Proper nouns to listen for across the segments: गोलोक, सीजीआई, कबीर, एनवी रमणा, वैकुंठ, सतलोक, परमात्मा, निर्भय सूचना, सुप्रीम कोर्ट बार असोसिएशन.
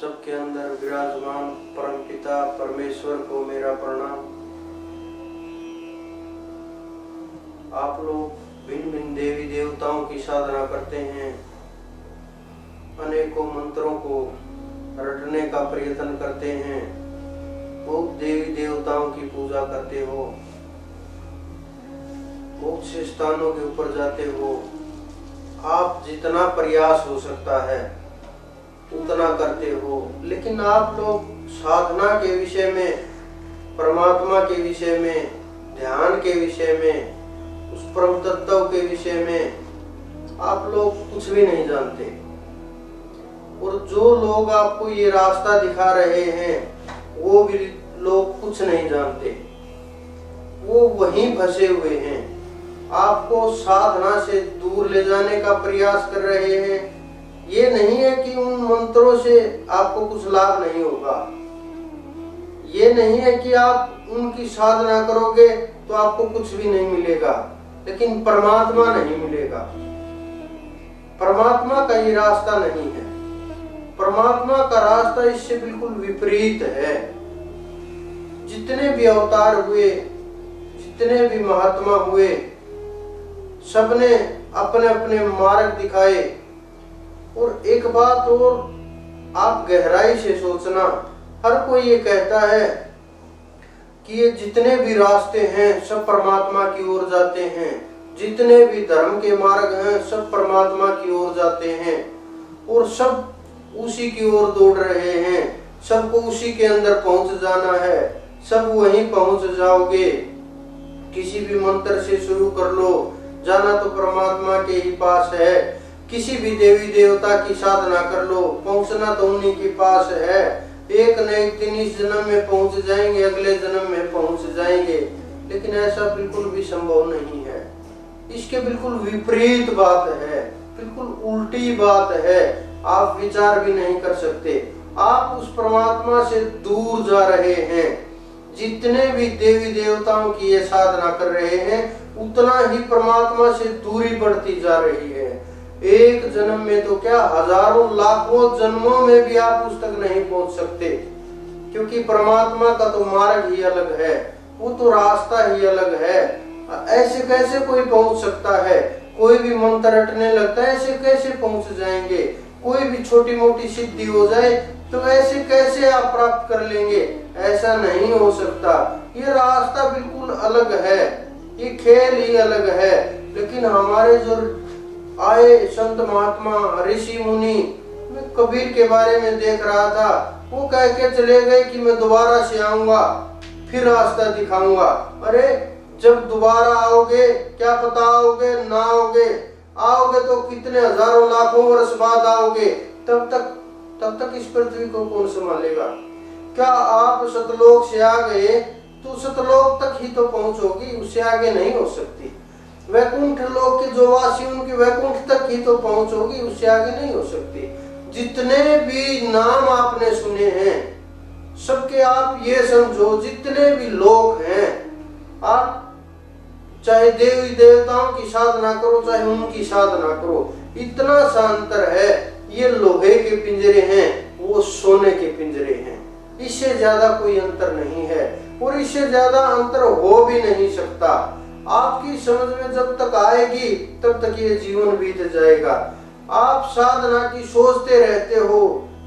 सबके अंदर विराजमान परमपिता परमेश्वर को मेरा प्रणाम। आप लोग भिन्न भिन्न देवी देवताओं की साधना करते हैं, अनेकों मंत्रों को रटने का प्रयत्न करते हैं, बहुत देवी देवताओं की पूजा करते हो, बहुत से स्थानों के ऊपर जाते हो। आप जितना प्रयास हो सकता है उतना करते हो, लेकिन आप लोग साधना के विषय में, परमात्मा के विषय में, ध्यान के विषय में, उस परम तत्व के विषय में आप लोग कुछ भी नहीं जानते। और जो लोग आपको ये रास्ता दिखा रहे हैं वो भी लोग कुछ नहीं जानते, वो वहीं फंसे हुए हैं। आपको साधना से दूर ले जाने का प्रयास कर रहे हैं। ये नहीं है कि उन मंत्रों से आपको कुछ लाभ नहीं होगा, ये नहीं है कि आप उनकी साधना करोगे तो आपको कुछ भी नहीं मिलेगा, लेकिन परमात्मा नहीं मिलेगा। परमात्मा का ये रास्ता नहीं है, परमात्मा का रास्ता इससे बिल्कुल विपरीत है। जितने भी अवतार हुए, जितने भी महात्मा हुए, सबने अपने अपने मार्ग दिखाए। और एक बात और आप गहराई से सोचना, हर कोई ये कहता है कि ये जितने भी रास्ते हैं सब परमात्मा की ओर जाते हैं, जितने भी धर्म के मार्ग हैं सब परमात्मा की ओर जाते हैं, और सब उसी की ओर दौड़ रहे हैं, सबको उसी के अंदर पहुंच जाना है, सब वहीं पहुंच जाओगे। किसी भी मंत्र से शुरू कर लो, जाना तो परमात्मा के ही पास है। किसी भी देवी देवता की साधना कर लो, पहुंचना तो उन्हीं के पास है। एक न एक दिन इस जन्म में पहुंच जाएंगे, अगले जन्म में पहुंच जाएंगे, लेकिन ऐसा बिल्कुल भी संभव नहीं है। इसके बिल्कुल विपरीत बात है, बिल्कुल उल्टी बात है। आप विचार भी नहीं कर सकते, आप उस परमात्मा से दूर जा रहे हैं। जितने भी देवी देवताओं की ये साधना कर रहे हैं उतना ही परमात्मा से दूरी बढ़ती जा रही है। एक जन्म में तो क्या, हजारों लाखों जन्मों में भी आप उस तक नहीं पहुंच सकते, क्योंकि परमात्मा का तो मार्ग ही अलग है, वो तो रास्ता ही अलग है। ऐसे कैसे कोई पहुंच सकता है? कोई भी मंत्र रटने लगता है, ऐसे कैसे पहुंच जाएंगे? कोई भी छोटी मोटी सिद्धि हो जाए तो ऐसे कैसे आप प्राप्त कर लेंगे? ऐसा नहीं हो सकता। ये रास्ता बिल्कुल अलग है, ये खेल ही अलग है। लेकिन हमारे जो आए संत महात्मा ऋषि मुनि, मैं कबीर के बारे में देख रहा था, वो कह के चले गए कि मैं दोबारा से आऊंगा, फिर रास्ता दिखाऊंगा। अरे जब दोबारा आओगे क्या पता आओगे ना आओगे, आओगे तो कितने हजारों लाखों वर्ष बाद आओगे। तब तक इस पृथ्वी को कौन संभालेगा? क्या आप सतलोक से आ गए तो सतलोक तक ही तो पहुंच होगी, उससे आगे नहीं हो सकती। वैकुंठ लोक के जो वासी, उनकी वैकुंठ तक ही तो पहुंच होगी, उससे आगे नहीं हो सकती। जितने भी नाम आपने सुने हैं सबके आप ये समझो, जितने भी लोग हैं, आप चाहे देवी देवताओं की साधना करो चाहे उनकी साधना करो, इतना सा अंतर है। ये लोहे के पिंजरे हैं, वो सोने के पिंजरे हैं, इससे ज्यादा कोई अंतर नहीं है, और इससे ज्यादा अंतर हो भी नहीं सकता। आपकी समझ में जब तक आएगी तब तक ये जीवन बीत जाएगा। आप साधना की सोचते रहते हो,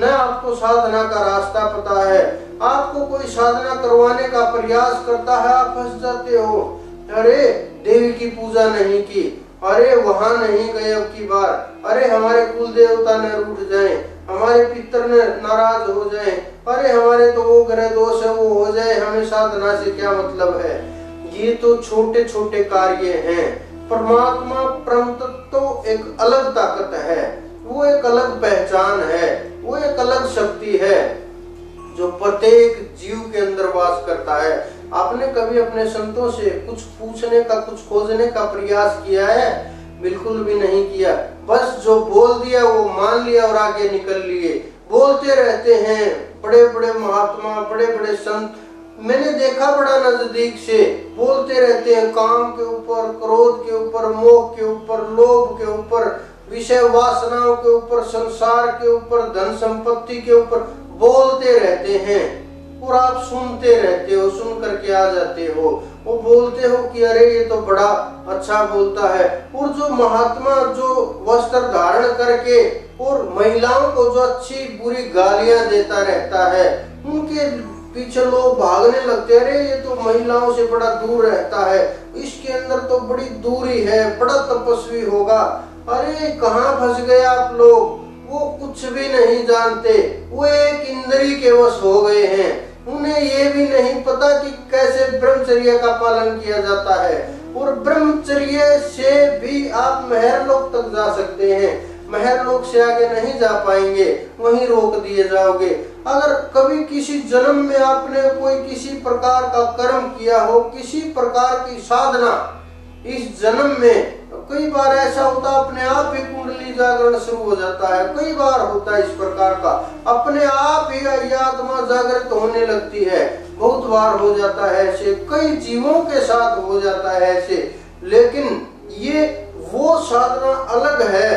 न आपको साधना का रास्ता पता है। आपको कोई साधना करवाने का प्रयास करता है, आप फंस जाते हो। अरे देवी की पूजा नहीं की, अरे वहाँ नहीं गए अब की बार, अरे हमारे कुल देवता न रूठ जाएं, हमारे पितर न नाराज हो जाएं, अरे हमारे तो वो ग्रह दोष है वो हो जाए, हमें साधना से क्या मतलब है। ये तो छोटे छोटे कार्य हैं। परमात्मा परम तत्व एक अलग ताकत है, वो एक अलग पहचान है, वो एक अलग शक्ति है जो प्रत्येक जीव के अंदर वास करता है। आपने कभी अपने संतों से कुछ पूछने का, कुछ खोजने का प्रयास किया है? बिल्कुल भी नहीं किया। बस जो बोल दिया वो मान लिया और आगे निकल लिए। बोलते रहते हैं बड़े बड़े महात्मा, बड़े बड़े संत, मैंने देखा बड़ा नजदीक से, बोलते रहते हैं काम के ऊपर, क्रोध के ऊपर, मोह के ऊपर, लोभ के ऊपर, विषय वासनाओं के ऊपर, संसार के ऊपर, धन संपत्ति के ऊपर बोलते रहते हैं और आप सुनते रहते हो, सुन करके आ जाते हो। वो बोलते हो कि अरे ये तो बड़ा अच्छा बोलता है। और जो महात्मा जो वस्त्र धारण करके और महिलाओं को जो अच्छी बुरी गालियां देता रहता है, उनके पीछे लोग भागने लगते हैं। अरे ये तो महिलाओं से बड़ा दूर रहता है, इसके अंदर तो बड़ी दूरी है, बड़ा तपस्वी होगा। अरे कहाँ फंस गए आप लोग, वो कुछ भी नहीं जानते, वो एक इंद्री के वश हो गए हैं। उन्हें ये भी नहीं पता कि कैसे ब्रह्मचर्य का पालन किया जाता है। और ब्रह्मचर्य से भी आप महरलोक तक जा सकते हैं, महरलोक से आगे नहीं जा पाएंगे, वहीं रोक दिए जाओगे। अगर कभी किसी जन्म में आपने कोई किसी प्रकार का कर्म किया हो, किसी प्रकार की साधना इस जन्म में, कई बार ऐसा होता अपने आप ही कुंडली जागरण शुरू हो जाता है, कई बार होता है इस प्रकार का, अपने आप ही आत्मा जागृत होने लगती है, बहुत बार हो जाता है ऐसे, कई जीवों के साथ हो जाता है ऐसे। लेकिन ये वो साधना अलग है,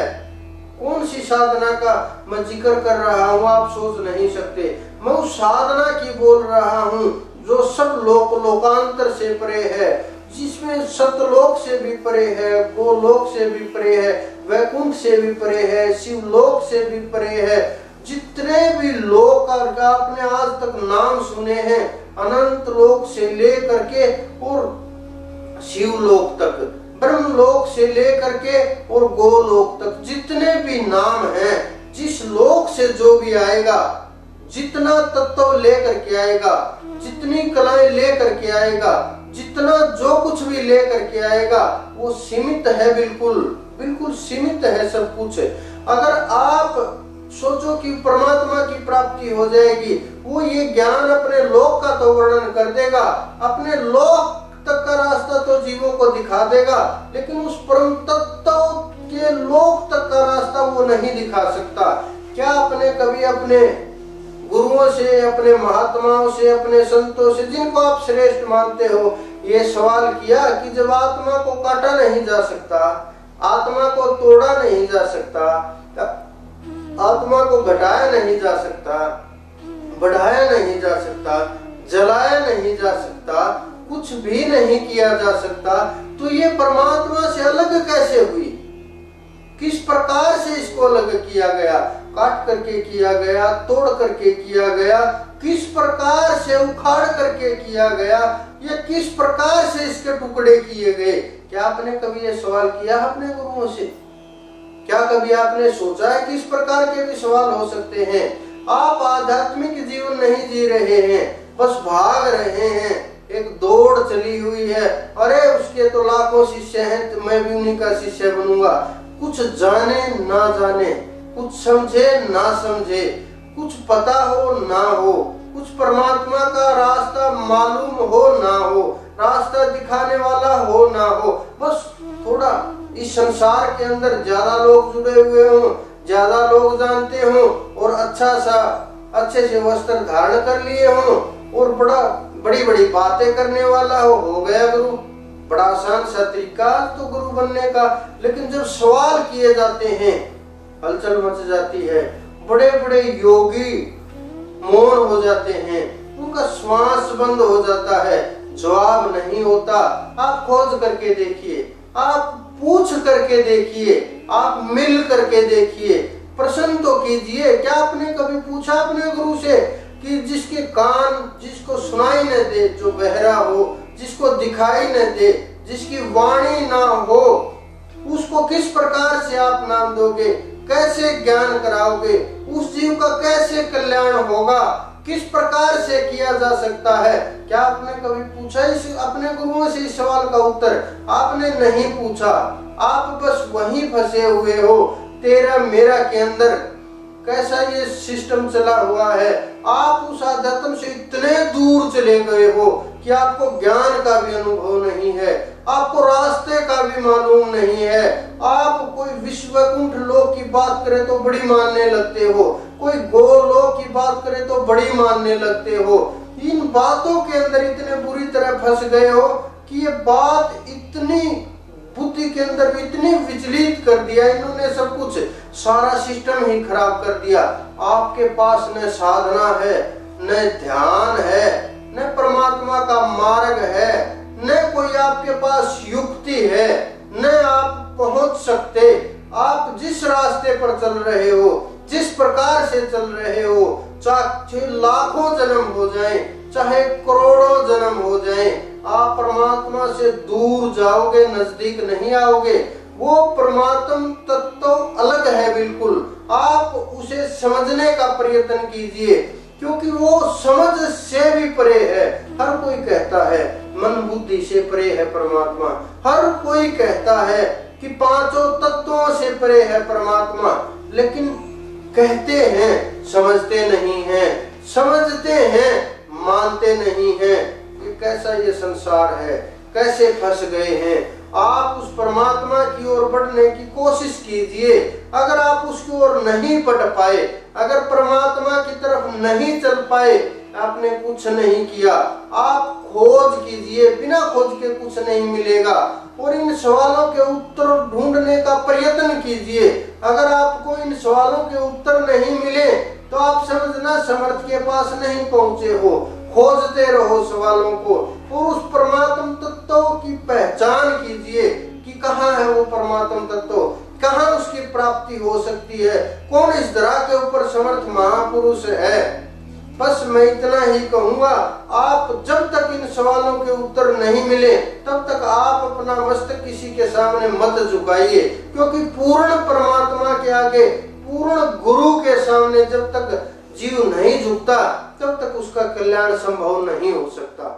कौन सी साधना का मैं जिक्र कर रहा हूँ आप सोच नहीं सकते। मैं उस साधना की बोल रहा हूँ जो सब लोक लोकांतर से परे है, जिसमें सतलोक से भी परे है, गोलोक से भी परे है, वैकुंठ से भी परे है, शिवलोक से भी परे है। जितने भी लोक आपने आज तक नाम सुने हैं, अनंत लोक से लेकर के और शिवलोक तक, ब्रह्मलोक से लेकर के और गोलोक तक, जितने भी नाम हैं, जिस लोक से जो भी आएगा, जितना तत्व लेकर के आएगा, जितनी कलाएं लेकर के आएगा, जितना जो कुछ भी लेकर के आएगा, वो सीमित है, बिल्कुल बिल्कुल सीमित है सब कुछ। अगर आप सोचो कि परमात्मा की प्राप्ति हो जाएगी, वो ये ज्ञान अपने लोक का तो वर्णन कर देगा, अपने लोक तक का रास्ता तो जीवों को दिखा देगा, लेकिन उस परम तत्व के लोक तक का रास्ता वो नहीं दिखा सकता। क्या आपने कभी अपने गुरुओं से, अपने महात्माओं से, अपने संतों से, जिनको आप श्रेष्ठ मानते हो, ये सवाल किया कि जब आत्मा को काटा नहीं जा सकता, आत्मा को तोड़ा नहीं जा सकता, आत्मा को घटाया नहीं जा सकता, बढ़ाया नहीं जा सकता, जलाया नहीं जा सकता, कुछ भी नहीं किया जा सकता, तो ये परमात्मा से अलग कैसे हुई, किस प्रकार से इसको अलग किया गया, काट करके किया गया, तोड़ करके किया गया, किस प्रकार से उखाड़ करके किया गया, या किस प्रकार से इसके टुकड़े किए गए। क्या आपने कभी ये सवाल किया अपने गुरुओं से? क्या कभी आपने सोचा है कि इस प्रकार के भी सवाल हो सकते हैं? आप आध्यात्मिक जीवन नहीं जी रहे हैं, बस भाग रहे हैं, एक दौड़ चली हुई है, अरे उसके तो लाखों शिष्य हैं तो मैं भी उन्हीं का शिष्य बनूंगा। कुछ जाने ना जाने, कुछ समझे ना समझे, कुछ पता हो ना हो, कुछ परमात्मा का रास्ता मालूम हो ना हो, रास्ता दिखाने वाला हो ना हो, बस थोड़ा इस संसार के अंदर ज्यादा लोग जुड़े हुए हों, ज्यादा लोग जानते हों, और अच्छा सा अच्छे से वस्त्र धारण कर लिए हों, और बड़ा बड़ी बड़ी बातें करने वाला हो गया गुरु। बड़ा आसान सा तरीका तो गुरु बनने का, लेकिन जब सवाल किए जाते हैं हलचल मच जाती है। बड़े बड़े योगी मौन हो जाते हैं, उनका श्वास बंद हो जाता है, जवाब नहीं होता। आप खोज करके देखिए, आप पूछ करके देखिए, आप मिल करके देखिए, प्रश्न तो कीजिए। क्या आपने कभी पूछा अपने गुरु से कि जिसके कान, जिसको सुनाई न दे, जो बहरा हो, जिसको दिखाई न दे, जिसकी वाणी ना हो, उसको किस प्रकार से आप नाम दोगे, कैसे ज्ञान कराओगे, उस जीव का कैसे कल्याण होगा, किस प्रकार से किया जा सकता है? क्या आपने कभी पूछा इस अपने गुरुओं से इस सवाल का उत्तर? आपने नहीं पूछा, आप बस वहीं फंसे हुए हो। तेरा मेरा के अंदर कैसा ये सिस्टम चला हुआ है, आप उस आध्यात्म से इतने दूर चले गए हो कि आपको ज्ञान का भी अनुभव नहीं है, आपको रास्ते का भी मालूम नहीं है। आप कोई विश्वकुंठ लोक की बात करें तो बड़ी मानने लगते हो, कोई गोलोक की बात करें तो बड़ी मानने लगते हो। इन बातों के अंदर इतने बुरी तरह फंस गए हो कि ये बात इतनी बुद्धि के अंदर भी इतने विचलित कर दिया इन्होंने, सब कुछ सारा सिस्टम ही खराब कर दिया। आपके पास न साधना है, न ध्यान है, न परमात्मा का मार्ग है, न कोई आपके पास युक्ति है, न आप पहुंच सकते। आप जिस रास्ते पर चल रहे हो, जिस प्रकार से चल रहे हो, चाहे लाखों जन्म हो जाए, चाहे करोड़ों जन्म हो जाए, आप परमात्मा से दूर जाओगे, नजदीक नहीं आओगे। वो परमात्म तत्व अलग है बिल्कुल। आप उसे समझने का प्रयत्न कीजिए, क्योंकि वो समझ से भी परे है। हर कोई कहता है मन बुद्धि से परे है परमात्मा, हर कोई कहता है कि पांचों तत्वों से परे है परमात्मा, लेकिन कहते हैं समझते नहीं हैं, समझते हैं मानते नहीं हैं। कि कैसा ये संसार है, कैसे फंस गए हैं। आप उस परमात्मा की ओर बढ़ने की कोशिश कीजिए। अगर आप उसकी ओर नहीं बढ़ पाए, अगर परमात्मा की तरफ नहीं चल पाए, आपने कुछ नहीं किया। आप खोज कीजिए, बिना खोज के कुछ नहीं मिलेगा। और इन सवालों के उत्तर ढूंढने का प्रयत्न कीजिए। अगर आपको इन सवालों के उत्तर नहीं मिले तो आप समझना समर्थ के पास नहीं पहुंचे हो। खोजते रहो सवालों को और उस परमात्म तत्व की पहचान कीजिए कि कहाँ है वो परमात्म तत्व, कहाँ उसकी प्राप्ति हो सकती है, कौन इस धरा के ऊपर समर्थ महापुरुष है। बस मैं इतना ही कहूँगा, आप जब तक इन सवालों के उत्तर नहीं मिले तब तक आप अपना मस्तक किसी के सामने मत झुकाइए, क्योंकि पूर्ण परमात्मा के आगे, पूर्ण गुरु के सामने जब तक जीव नहीं झुकता तब तक उसका कल्याण संभव नहीं हो सकता।